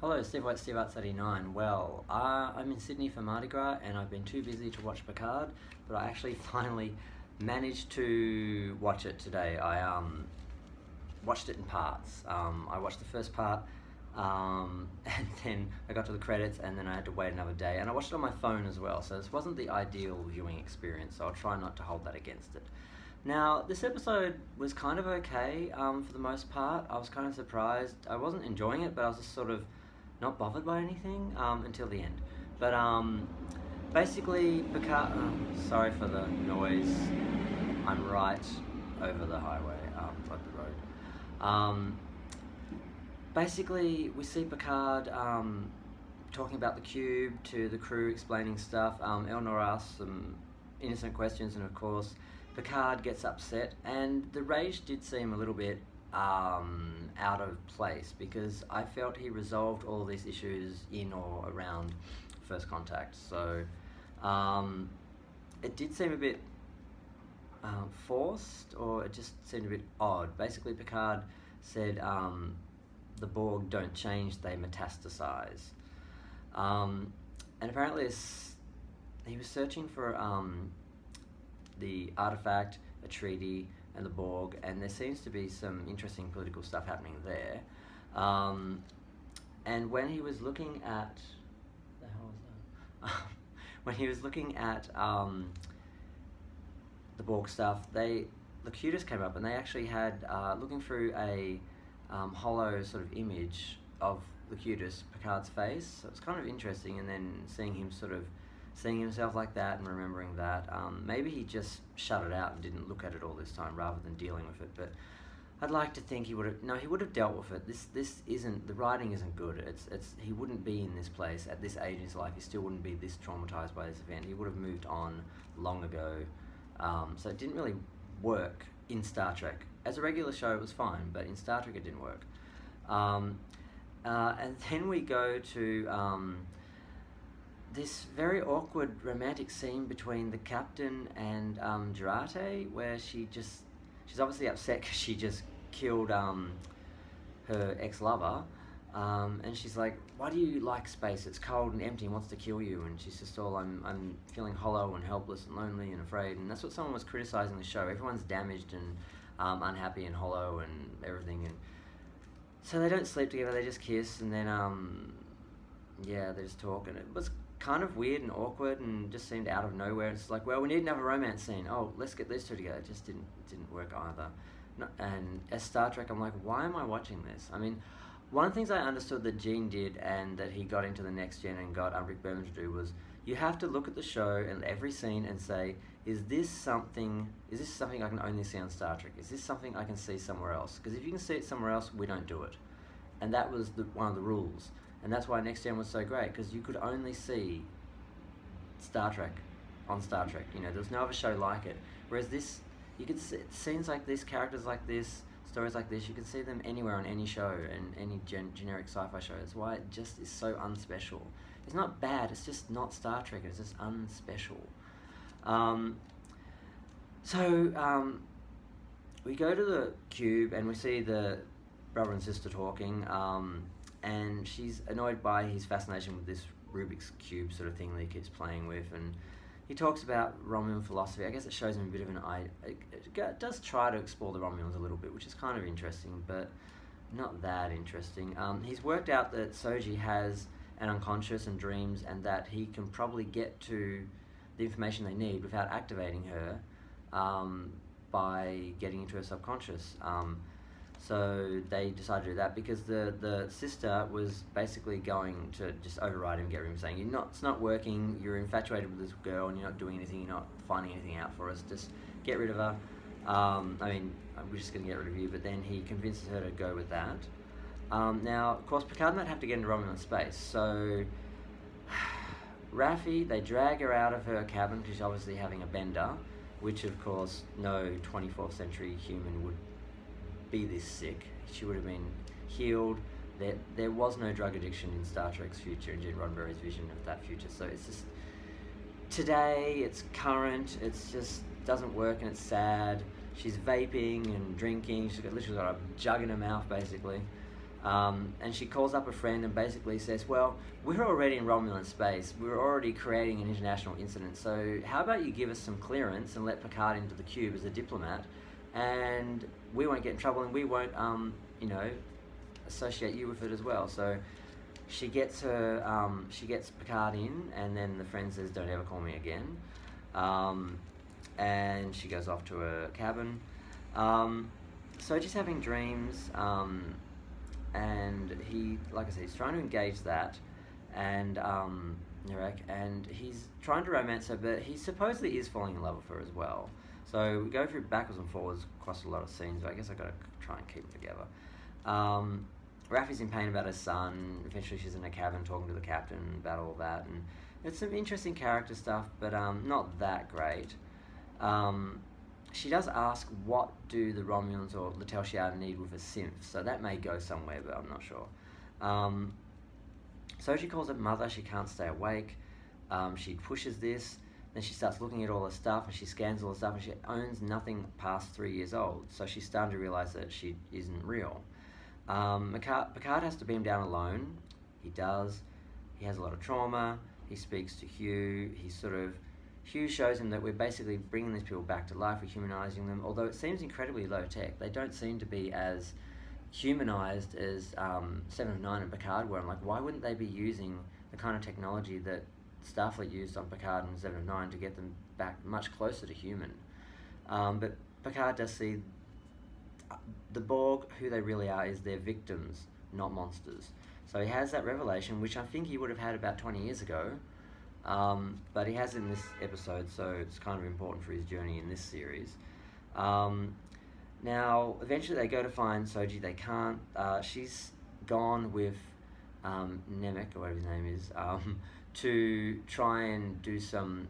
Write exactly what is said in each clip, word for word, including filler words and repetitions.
Hello, Steve White, SteveArts eighty-nine. Well, uh, I'm in Sydney for Mardi Gras and I've been too busy to watch Picard, but I actually finally managed to watch it today. I um, watched it in parts. Um, I watched the first part um, and then I got to the credits and then I had to wait another day, and I watched it on my phone as well, so this wasn't the ideal viewing experience, so I'll try not to hold that against it. Now, this episode was kind of okay um, for the most part. I was kind of surprised. I wasn't enjoying it, but I was just sort of not bothered by anything um, until the end. But um, basically, Picard, oh, sorry for the noise, I'm right over the highway, um, like the road. Um, basically, we see Picard um, talking about the cube to the crew, explaining stuff. Um, Elnor asks some innocent questions, and of course, Picard gets upset, and the rage did seem a little bit Um, out of place, because I felt he resolved all these issues in or around first contact. So um, it did seem a bit um, forced, or it just seemed a bit odd. Basically, Picard said um, the Borg don't change, they metastasize, um, and apparently it's, he was searching for um, the artifact, a treaty, and the Borg, and there seems to be some interesting political stuff happening there. Um, and when he was looking at, the hell was that? when he was looking at um, the Borg stuff, they Locutus came up, and they actually had uh, looking through a um, hollow sort of image of Locutus, Picard's face. So it's kind of interesting, and then seeing him sort of. Seeing himself like that and remembering that, um, maybe he just shut it out and didn't look at it all this time, rather than dealing with it. But I'd like to think he would have. No, he would have dealt with it. This, this isn't the writing isn't good. It's, it's. He wouldn't be in this place at this age in his life. He still wouldn't be this traumatized by this event. He would have moved on long ago. Um, so it didn't really work in Star Trek. As a regular show, it was fine, but in Star Trek, it didn't work. Um, uh, and then we go to. Um, This very awkward romantic scene between the captain and um, Jurate, where she just, she's obviously upset because she just killed um, her ex-lover, um, and she's like, why do you like space? It's cold and empty and wants to kill you. And she's just all, I'm, I'm feeling hollow and helpless and lonely and afraid. And that's what someone was criticising the show. Everyone's damaged and um, unhappy and hollow and everything. And so they don't sleep together, they just kiss, and then, um, yeah, they just talk, and it was kind of weird and awkward and just seemed out of nowhere. It's like, well, we need another romance scene. Oh, let's get these two together. It just didn't didn't work either. No, and as Star Trek, I'm like, why am I watching this? I mean, one of the things I understood that Gene did and that he got into the Next Gen and got uh, Rick Berman to do was, you have to look at the show and every scene and say, is this something? Is this something I can only see on Star Trek? Is this something I can see somewhere else? Because if you can see it somewhere else, we don't do it. And that was the, one of the rules. And that's why Next Gen was so great, because you could only see Star Trek on Star Trek. You know, there was no other show like it. Whereas this, you could see scenes like this, characters like this, stories like this, you can see them anywhere on any show and any gen generic sci-fi show. That's why it just is so unspecial. It's not bad, it's just not Star Trek, it's just unspecial. Um, so, um, we go to the cube and we see the brother and sister talking. Um, and she's annoyed by his fascination with this Rubik's Cube sort of thing that he keeps playing with, and he talks about Romulan philosophy. I guess it shows him a bit of an eye, it does try to explore the Romulans a little bit, which is kind of interesting, but not that interesting. Um, he's worked out that Soji has an unconscious and dreams, and that he can probably get to the information they need without activating her um, by getting into her subconscious. Um, So they decided to do that because the, the sister was basically going to just override him and get rid of him, saying, you're not, it's not working, you're infatuated with this girl and you're not doing anything, you're not finding anything out for us, just get rid of her. Um, I mean, we're just going to get rid of you, but then he convinces her to go with that. Um, now, of course, Picard might have to get into Romulan space, so Raffi, they drag her out of her cabin because she's obviously having a bender, which of course, no twenty-fourth century human would be this sick. She would have been healed. There, there was no drug addiction in Star Trek's future, in Gene Roddenberry's vision of that future. So it's just today, it's current, it's just doesn't work and it's sad. She's vaping and drinking. She's got literally got a jug in her mouth basically. Um, and she calls up a friend and basically says, well, we're already in Romulan space, we're already creating an international incident, so how about you give us some clearance and let Picard into the cube as a diplomat, and we won't get in trouble, and we won't, um, you know, associate you with it as well. So she gets her, um, she gets Picard in, and then the friend says, don't ever call me again, um, and she goes off to her cabin. Um, so just having dreams, um, and he, like I said, he's trying to engage that, and um, Narek, and he's trying to romance her, but he supposedly is falling in love with her as well. So we go through backwards and forwards across a lot of scenes, but I guess I've got to try and keep them together. Um, Raffi's in pain about her son, eventually she's in a cabin talking to the captain about all that, and it's some interesting character stuff, but um, not that great. Um, She does ask, what do the Romulans or the Tel'Shiar need with a synth? So that may go somewhere, but I'm not sure. Um, so she calls it mother, she can't stay awake. Um, she pushes this, then she starts looking at all the stuff, and she scans all the stuff, and she owns nothing past three years old. So she's starting to realise that she isn't real. Um, Picard, Picard has to beam down alone. He does. He has a lot of trauma. He speaks to Hugh. He's sort of... Hugh shows him that we're basically bringing these people back to life, we're humanising them, although it seems incredibly low-tech. They don't seem to be as humanised as um, Seven of Nine and Picard were. I'm like, why wouldn't they be using the kind of technology that Starfleet used on Picard and Seven of Nine to get them back much closer to human? Um, but Picard does see the Borg, who they really are, is their victims, not monsters. So he has that revelation, which I think he would have had about twenty years ago, Um, but he has in this episode, so it's kind of important for his journey in this series. Um, now, eventually they go to find Soji. They can't. Uh, she's gone with um, Nemek, or whatever his name is, um, to try and do some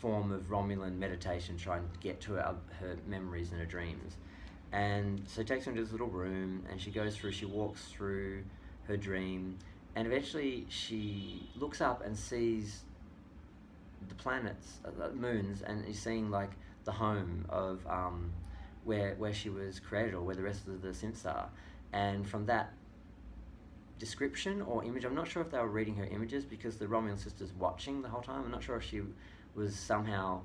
form of Romulan meditation, try and get to her, her memories and her dreams. And so takes her into this little room, and she goes through, she walks through her dream, and eventually she looks up and sees the planets, uh, moons, and is seeing like the home of um, where where she was created, or where the rest of the synths are. And from that description or image, I'm not sure if they were reading her images, because the Romulan sister's watching the whole time. I'm not sure if she was somehow,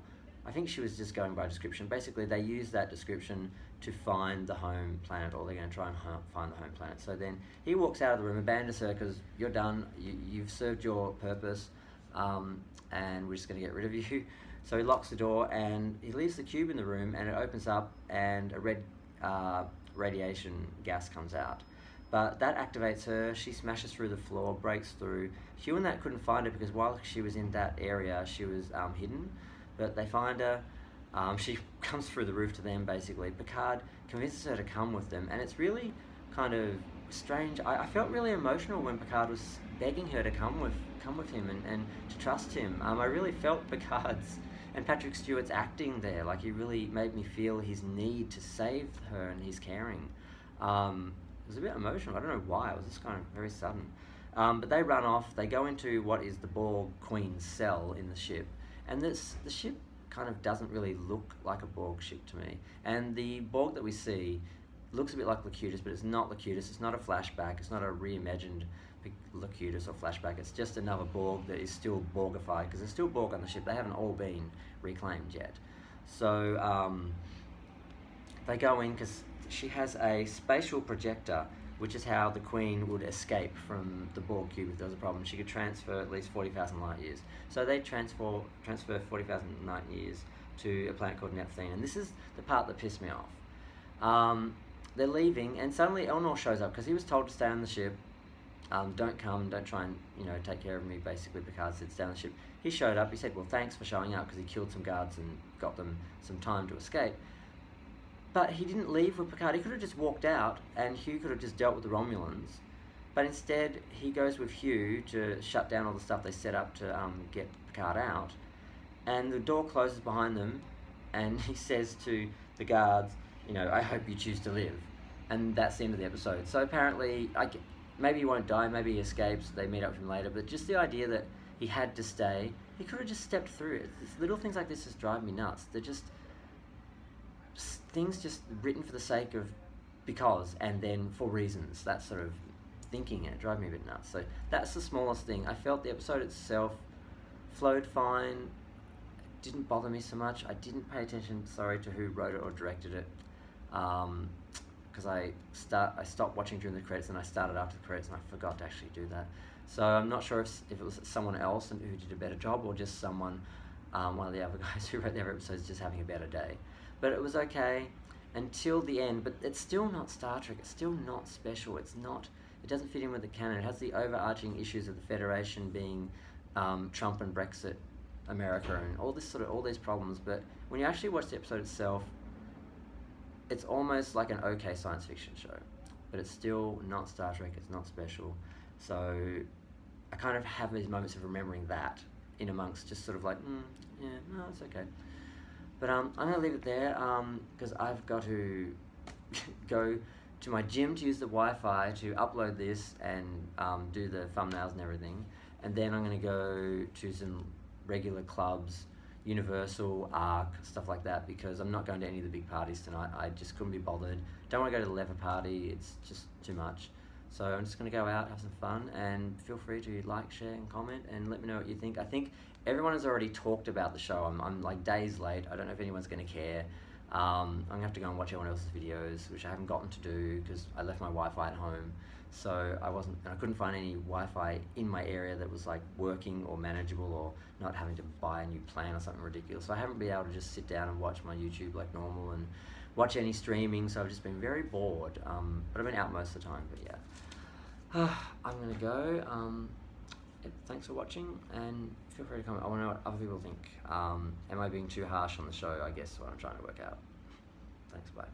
I think she was just going by description. Basically, they use that description to find the home planet, or they're going to try and find the home planet. So then he walks out of the room, abandons her because you're done, you, you've served your purpose, um, and we're just going to get rid of you. So he locks the door, and he leaves the cube in the room, and it opens up, and a red uh, radiation gas comes out. But that activates her, she smashes through the floor, breaks through. Hugh and that couldn't find her because while she was in that area, she was um, hidden. But they find her, um, she comes through the roof to them basically. Picard convinces her to come with them, and it's really kind of strange. I, I felt really emotional when Picard was begging her to come with come with him, and, and to trust him. Um, I really felt Picard's and Patrick Stewart's acting there. Like, he really made me feel his need to save her and his caring. Um, it was a bit emotional, I don't know why, it was just kind of very sudden. Um, but they run off, they go into what is the Borg Queen's cell in the ship. And this, the ship kind of doesn't really look like a Borg ship to me. And the Borg that we see looks a bit like Locutus, but it's not Locutus, it's not a flashback, it's not a reimagined Locutus or flashback, it's just another Borg that is still Borgified, because there's still Borg on the ship, they haven't all been reclaimed yet. So um, they go in because she has a spatial projector, which is how the Queen would escape from the Borg cube if there was a problem. She could transfer at least forty thousand light years. So they transfer, transfer forty thousand light years to a planet called Nephthene, and this is the part that pissed me off. Um, they're leaving, and suddenly Elnor shows up, because he was told to stay on the ship, um, don't come, don't try and, you know, take care of me, basically, Picard said, stay on the ship. He showed up, he said, well, thanks for showing up, because he killed some guards and got them some time to escape. But he didn't leave with Picard. He could have just walked out, and Hugh could have just dealt with the Romulans. But instead, he goes with Hugh to shut down all the stuff they set up to um, get Picard out. And the door closes behind them, and he says to the guards, you know, I hope you choose to live. And that's the end of the episode. So apparently, I, maybe he won't die, maybe he escapes, they meet up with him later, but just the idea that he had to stay, he could have just stepped through it. It's little things like this just drive me nuts. They're just... things just written for the sake of because, and then for reasons. That's sort of thinking, and it drove me a bit nuts. So that's the smallest thing. I felt the episode itself flowed fine, didn't bother me so much. I didn't pay attention, sorry, to who wrote it or directed it, um, because I start I stopped watching during the credits and I started after the credits, and I forgot to actually do that. So I'm not sure if, if it was someone else who did a better job, or just someone, um, one of the other guys who wrote their episodes, just having a better day. But it was okay until the end. But it's still not Star Trek. It's still not special. It's not. It doesn't fit in with the canon. It has the overarching issues of the Federation being um, Trump and Brexit, America, and all this sort of all these problems. But when you actually watch the episode itself, it's almost like an okay science fiction show, but it's still not Star Trek, it's not special. So I kind of have these moments of remembering that in amongst, just sort of like, mm, yeah, no, it's okay. But um, I'm gonna leave it there, because um, I've got to go to my gym to use the Wi-Fi to upload this and um, do the thumbnails and everything. And then I'm gonna go to some regular clubs, Universal, Arc, stuff like that, because I'm not going to any of the big parties tonight. I just couldn't be bothered. Don't want to go to the leather party, it's just too much. So I'm just going to go out, have some fun, and feel free to like, share, and comment, and let me know what you think. I think everyone has already talked about the show. I'm, I'm like days late. I don't know if anyone's going to care. Um, I'm going to have to go and watch everyone else's videos, which I haven't gotten to do because I left my Wi-Fi at home. So I wasn't, and I couldn't find any Wi-Fi in my area that was like working or manageable, or not having to buy a new plan or something ridiculous. So I haven't been able to just sit down and watch my YouTube like normal and watch any streaming. So I've just been very bored, um, but I've been out most of the time. But yeah, uh, I'm gonna go. Um, thanks for watching, and feel free to comment. I want to know what other people think. Um, am I being too harsh on the show? I guess is what I'm trying to work out. Thanks, bye.